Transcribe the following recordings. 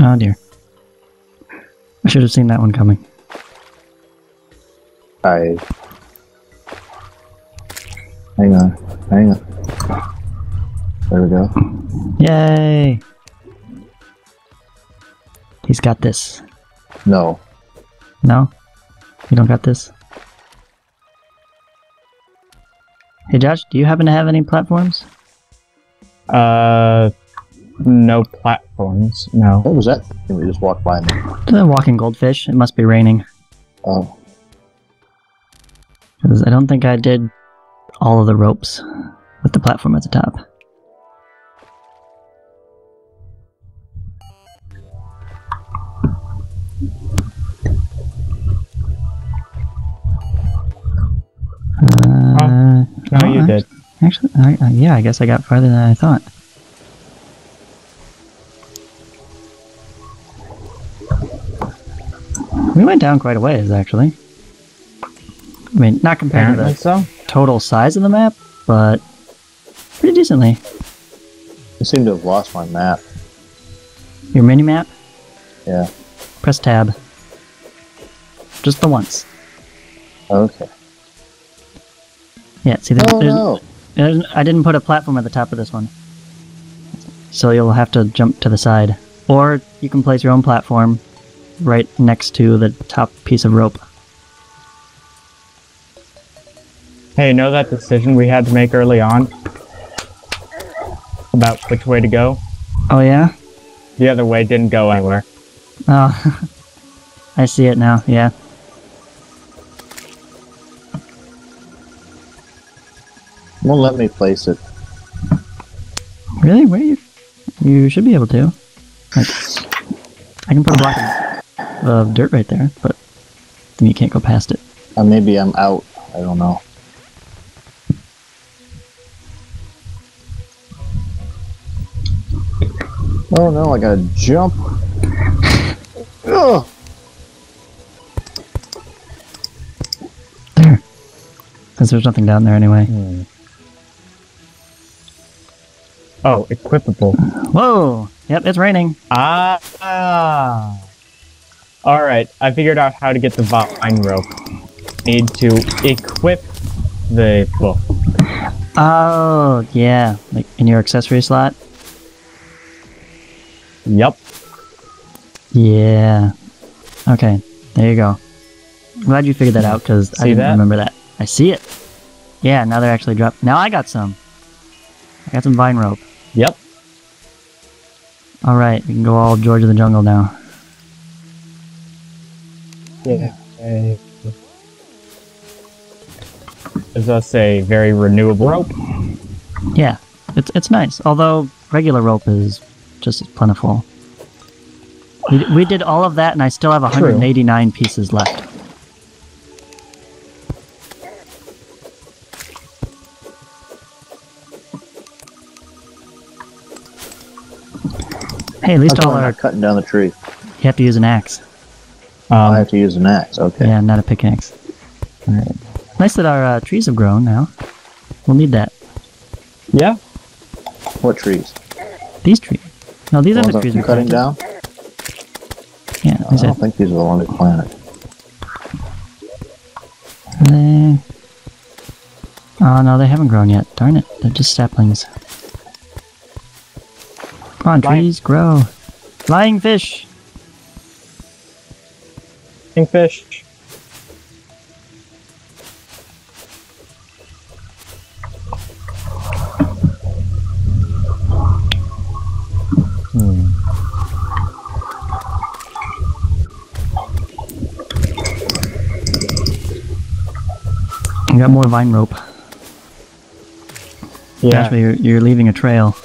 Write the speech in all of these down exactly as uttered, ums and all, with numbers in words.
Oh dear. I should have seen that one coming. I... Hang on, hang on. There we go. Yay! He's got this. No. No? You don't got this? Hey Josh, do you happen to have any platforms? Uh... No platforms, no. What was that? We just walked by me. The walking goldfish. It must be raining. Oh. Because I don't think I did all of the ropes with the platform at the top. Uh, oh, no, you did. Actually, I, uh, yeah, I guess I got farther than I thought. We went down quite a ways, actually. I mean, not compared Apparently to the so. total size of the map, but pretty decently. I seem to have lost my map. Your mini map? Yeah. Press tab. Just the once. Okay. Yeah, see, there's, oh, there's, no. there's, I didn't put a platform at the top of this one. So you'll have to jump to the side. Or you can place your own platform right next to the top piece of rope. Hey, you know that decision we had to make early on? About which way to go? Oh yeah? The other way didn't go anywhere. Oh, I see it now, yeah. Won't let me place it. Really? Where are you? You should be able to. Like, I can put a block in of dirt right there, but then you can't go past it. Uh, maybe I'm out. I don't know. Oh no, I gotta jump. Ugh. There. Since there's nothing down there anyway. Hmm. Oh, equipable. Whoa! Yep, it's raining. Ah! ah. Alright, I figured out how to get the vine rope. Need to equip the book. Oh, yeah. Like, in your accessory slot? Yep. Yeah. Okay, there you go. I'm glad you figured that out, because I didn't that? remember that. I see it. Yeah, now they're actually dropped. Now I got some. I got some vine rope. Yep. Alright, we can go all George of the Jungle now. Yeah. Is that a very renewable rope? Yeah, it's it's nice. Although regular rope is just as plentiful. We, we did all of that, and I still have one hundred eighty-nine True. pieces left. Hey, at least That's all our cutting down the tree. You have to use an axe. Um, I have to use an axe, okay. Yeah, not a pickaxe. Alright. Nice that our uh, trees have grown now. We'll need that. Yeah? What trees? These trees. No, these the are the trees we're cutting down? Yeah, no, I don't it. think these are the ones we planted. They... Oh, no, they haven't grown yet. Darn it. They're just saplings. Come on, Flying. trees, grow. Flying fish! Fish. Hmm. You got more vine rope. Yeah. Actually, you're, you're leaving a trail.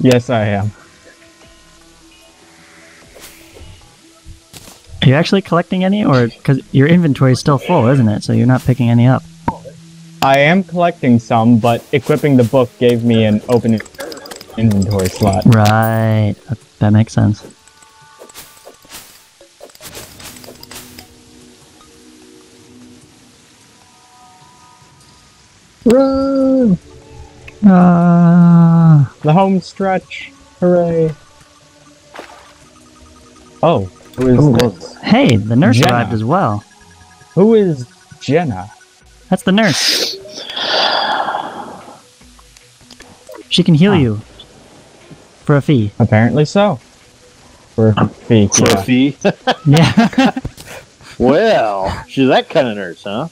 Yes, I am. Are you actually collecting any, or because your inventory is still full, isn't it? So you're not picking any up. I am collecting some, but equipping the book gave me an open inventory slot. Right, that makes sense. Run! Ah, the home stretch. Hooray. Oh, who is Ooh. this? Hey, the nurse Jenna. arrived as well. Who is Jenna? That's the nurse. She can heal ah. you. For a fee. Apparently so. For a fee. For yeah. a fee? Yeah. Well, she's that kind of nurse, huh?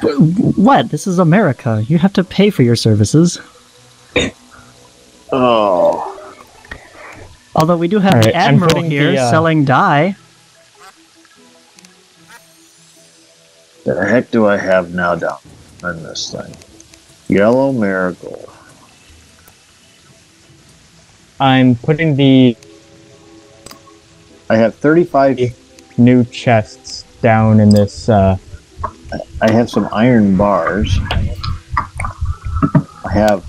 But what? This is America. You have to pay for your services. Oh. Although we do have right, the Admiral here the, uh... selling dye. The heck do I have now down on this thing? Yellow marigold. I'm putting the... I have thirty-five new chests down in this, uh... I have some iron bars. I have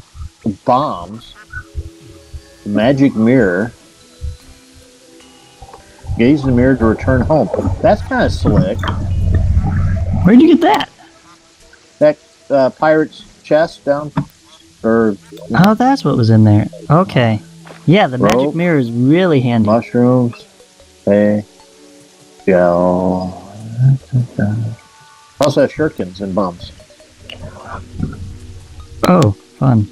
bombs. Magic mirror. Gaze in the mirror to return home. That's kind of slick. Where'd you get that? That uh, pirate's chest down. Or oh, that's what was in there. Okay. Yeah, the rope, magic mirror is really handy. Mushrooms. Hey. Yo. Also have shurikens and bombs. Oh, fun.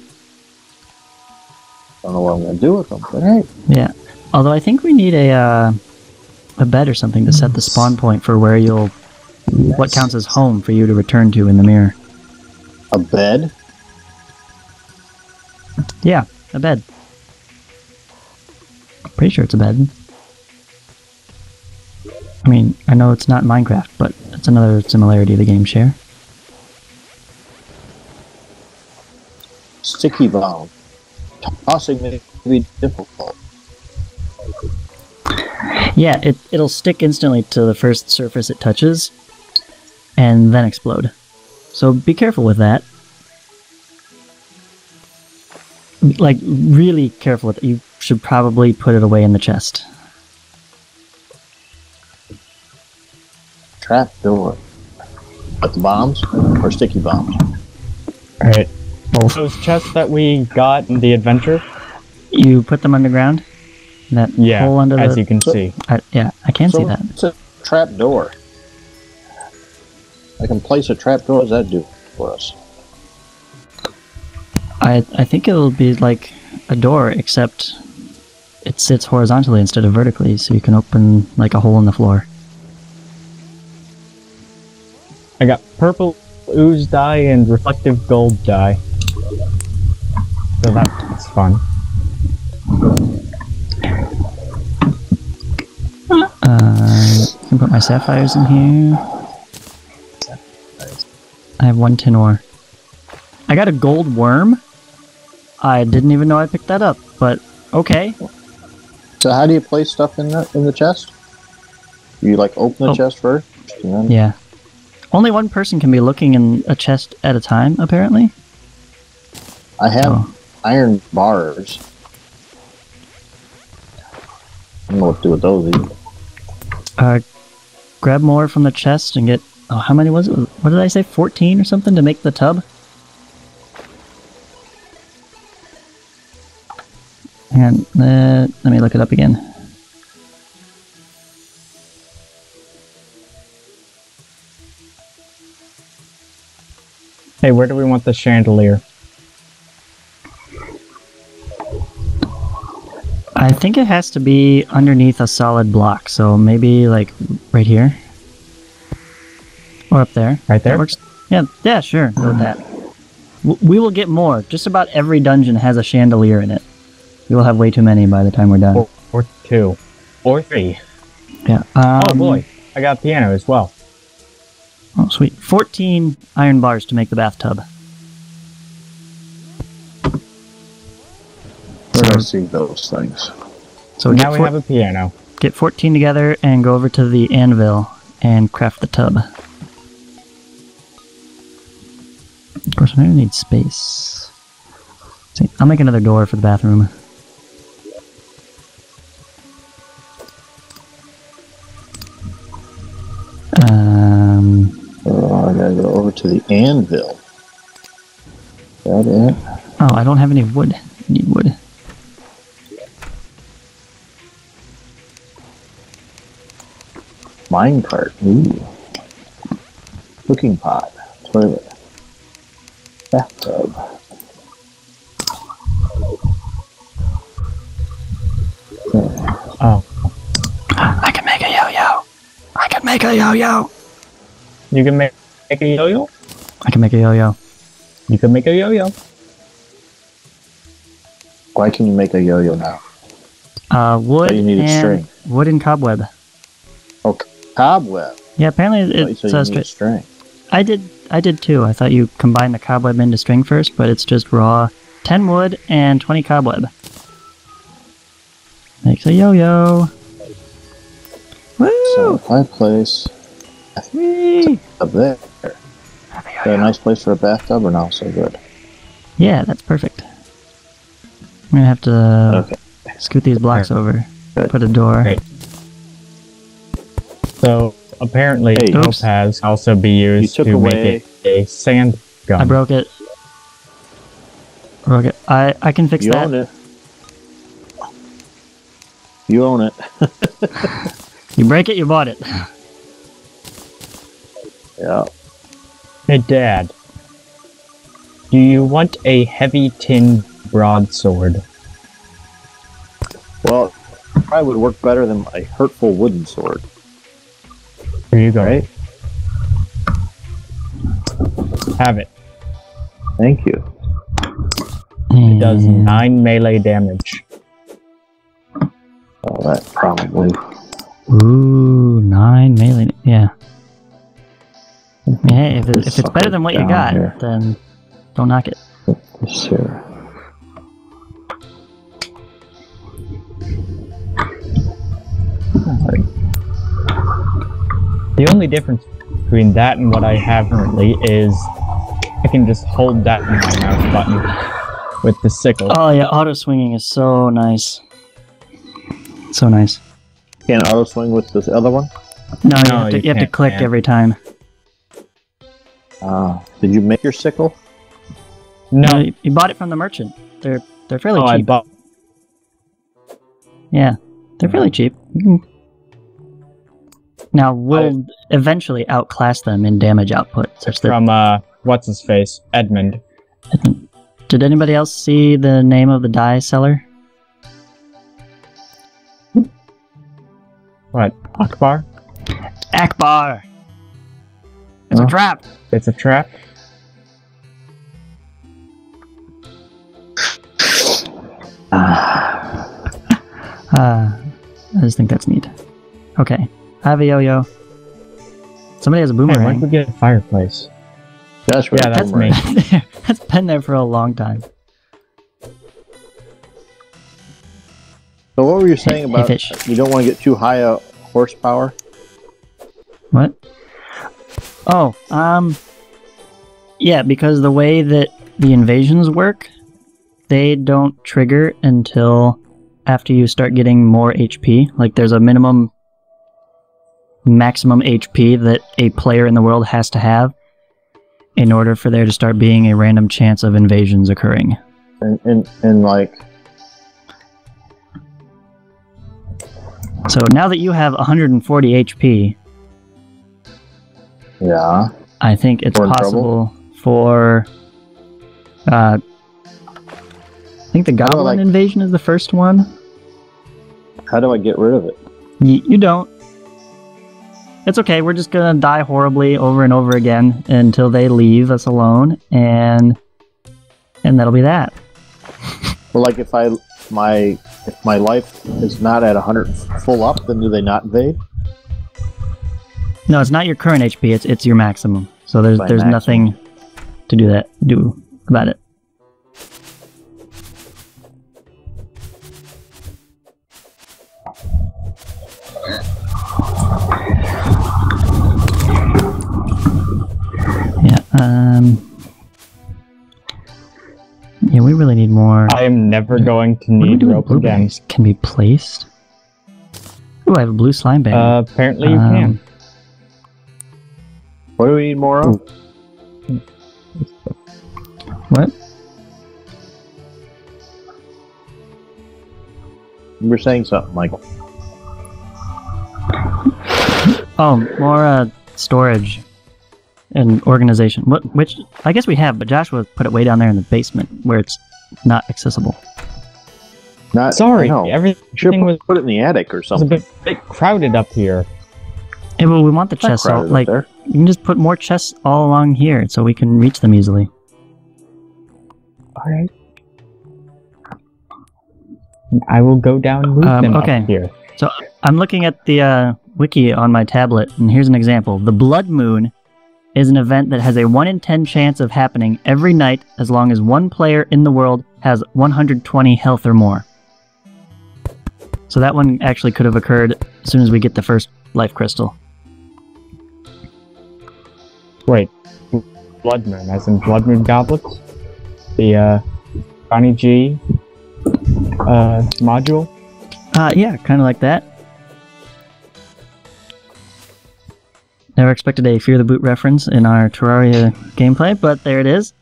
I don't know what I'm going to do with them, but hey. Yeah. Although I think we need a uh, a bed or something to set the spawn point for where you'll... Yes. What counts as home for you to return to in the mirror. A bed? Yeah, a bed. Pretty sure it's a bed. I mean, I know it's not Minecraft, but it's another similarity the game share. Sticky bomb. Tossing may be difficult. Yeah, it, it'll stick instantly to the first surface it touches, and then explode. So be careful with that. Like, really careful with it. You should probably put it away in the chest. Trap door. With the bombs, or sticky bombs? Alright. Those chests that we got in the adventure? You put them underground? That yeah, hole under the... as you can so, see. I, yeah, I can so see that. It's a trap door. I can place a trap door. What does that do for us? I I think it'll be like a door, except it sits horizontally instead of vertically, so you can open like a hole in the floor. I got purple ooze dye and reflective gold dye. So that's fun. Uh, I can put my sapphires in here. I have one tin ore. I got a gold worm. I didn't even know I picked that up, but okay. So how do you place stuff in the in the chest? You like open the oh. chest first? Then... Yeah. Only one person can be looking in a chest at a time, apparently. I have oh. iron bars. I don't know what to do with those either. Uh, grab more from the chest and get... Oh, how many was it? What did I say? fourteen or something to make the tub? And uh, let me look it up again. Hey, where do we want the chandelier? I think it has to be underneath a solid block, so maybe like right here, or up there. Right there. That works. Yeah, yeah, sure. Go with that. We will get more. Just about every dungeon has a chandelier in it. We will have way too many by the time we're done. Or, or two, or three. Yeah. Um, oh boy, I got a piano as well. Oh sweet, fourteen iron bars to make the bathtub. Where do I see those things? So now we have a piano. Get fourteen together and go over to the anvil and craft the tub. Of course, I'm gonna need space. See, I'll make another door for the bathroom. Um. Oh, I gotta go over to the anvil. Is that it? Oh, I don't have any wood. Need wood. Minecart. Ooh. Cooking pot. Toilet. Bathtub. Oh. I can make a yo-yo. I can make a yo-yo. You can make, make a yo-yo? I can make a yo-yo. You can make a yo-yo. Why can you make a yo-yo now? Uh, wood so you need and string. Wood and cobweb. Oh, cobweb. Yeah, apparently it's so you need string. I did. I did too. I thought you combined the cobweb into string first, but it's just raw. Ten wood and twenty cobweb. Makes a yo-yo. Woo! So if I place Whee! Up there, have a, yo-yo. Is that a nice place for a bathtub, or not so good? Yeah, that's perfect. I'm gonna have to okay. scoot these blocks right. over. Good. Put a door. Great. So apparently, hey, rope has also be used to away. make it a sand gun. I broke it. Broke it. I I can fix you that. Own it. You own it. You break it, you bought it. Yeah. Hey, Dad. Do you want a heavy tin broadsword? Well, it probably would work better than a hurtful wooden sword. Here you go. Right? Have it. Thank you. It does nine melee damage. Oh, that probably. Ooh, nine melee. Yeah. Hey, if, it, if it's better than what you got, here. then don't knock it. Sure. The only difference between that and what I have currently is I can just hold that in my mouse button with the sickle. Oh yeah, auto-swinging is so nice. So nice. You can't auto-swing with this other one? No, you no, have to, you you have to click man. every time. Uh, did you make your sickle? No. no. You bought it from the merchant. They're they're fairly oh, cheap. I bought... Yeah, they're fairly cheap. You can... Now, we'll I, eventually outclass them in damage output. Such that from, uh, what's-his-face? Edmund. Edmund. Did anybody else see the name of the dye seller? What? Akbar? Akbar! It's oh, a trap! It's a trap? Ah. uh, I just think that's neat. Okay. I have a yo-yo. Somebody has a boomerang. Hey, why don't we get a fireplace? That's yeah, that's me. That's been there for a long time. So what were you saying hey, about hey, you don't want to get too high a horsepower? What? Oh, um... yeah, because the way that the invasions work, they don't trigger until after you start getting more H P. Like, there's a minimum... maximum H P that a player in the world has to have in order for there to start being a random chance of invasions occurring. And, and, and like... So now that you have one hundred forty H P... Yeah. I think it's We're possible for... Uh, I think the Goblin like, invasion is the first one. How do I get rid of it? Y you don't. It's okay, we're just gonna die horribly over and over again until they leave us alone, and and that'll be that. Well, like if I my if my life is not at one hundred full up, then do they not invade? No, it's not your current H P. It's it's your maximum. So there's By there's maximum. nothing to do that do about it. Um. Yeah, we really need more. I am never going to need rope again. Can be placed. Ooh, I have a blue slime bag. Uh, apparently you um, can. What do we need more of? What? You were saying something, Michael. Oh, more uh, storage and organization. What, which I guess we have, but Joshua put it way down there in the basement where it's not accessible. Not sorry, no. everything sure put, was put it in the attic or something. It's a bit, bit crowded up here. Yeah, well, we want the chests. All, like there. you can just put more chests all along here, so we can reach them easily. All right. I will go down and move um, them okay. up here. So I'm looking at the uh, wiki on my tablet, and here's an example. The Blood Moon is an event that has a one in ten chance of happening every night as long as one player in the world has one hundred twenty health or more. So that one actually could have occurred as soon as we get the first life crystal. Wait, Blood Moon, as in Blood Moon goblets? The uh, Bonnie G uh, module? Uh, yeah, kind of like that. Never expected a Fear the Boot reference in our Terraria gameplay, but there it is.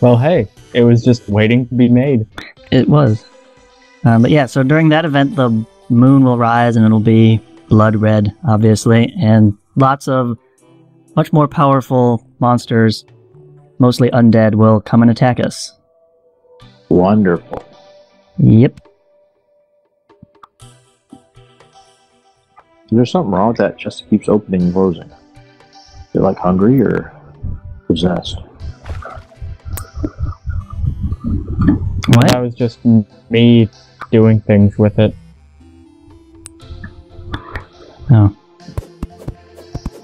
Well, hey, it was just waiting to be made. It was. Um, but yeah, so during that event, the moon will rise and it'll be blood red, obviously, and lots of much more powerful monsters, mostly undead, will come and attack us. Wonderful. Yep. There's something wrong with that chest that keeps opening and closing. They're like hungry or possessed. What? That was just me doing things with it. Oh.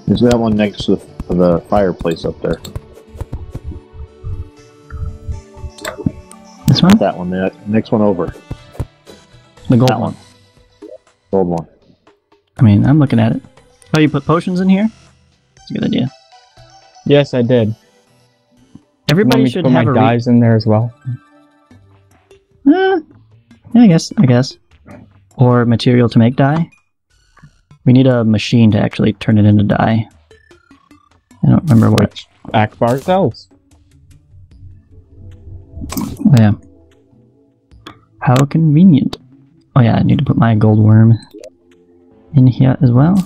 Is that one next to the, the fireplace up there? This one? That one. The next one over. The gold one. Gold one. I mean, I'm looking at it. Oh, you put potions in here? That's a good idea. Yes, I did. Everybody should have a put my dyes in there as well. Uh, yeah, I guess, I guess. Or material to make dye. We need a machine to actually turn it into dye. I don't remember what. Akbar sells. Oh, yeah. How convenient. Oh yeah, I need to put my gold worm in here as well.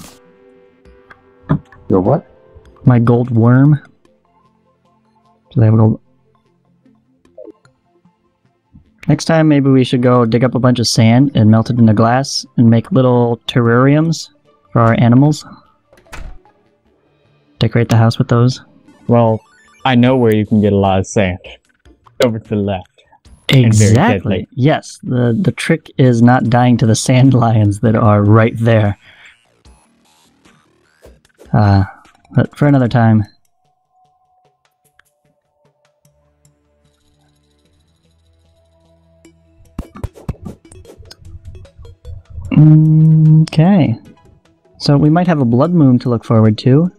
Your what? My gold worm. Do they have a gold? Next time, maybe we should go dig up a bunch of sand and melt it into glass and make little terrariums for our animals. Decorate the house with those. Well, I know where you can get a lot of sand. Over to the left. Exactly. Yes. The the trick is not dying to the sand lions that are right there. Uh, but for another time. Okay. So we might have a blood moon to look forward to.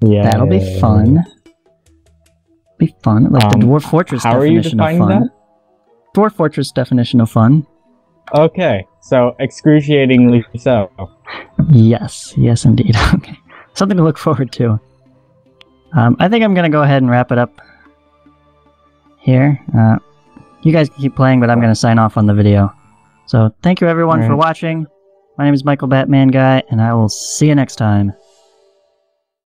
Yeah. That'll be fun. Be fun, like um, the Dwarf Fortress how definition are you defining of fun. That? Dwarf Fortress definition of fun. Okay, so excruciatingly so. Yes, yes indeed. Okay, something to look forward to. Um, I think I'm gonna go ahead and wrap it up here. Uh, you guys can keep playing, but I'm gonna sign off on the video. So thank you everyone right. for watching. My name is Michael Batman Guy, and I will see you next time.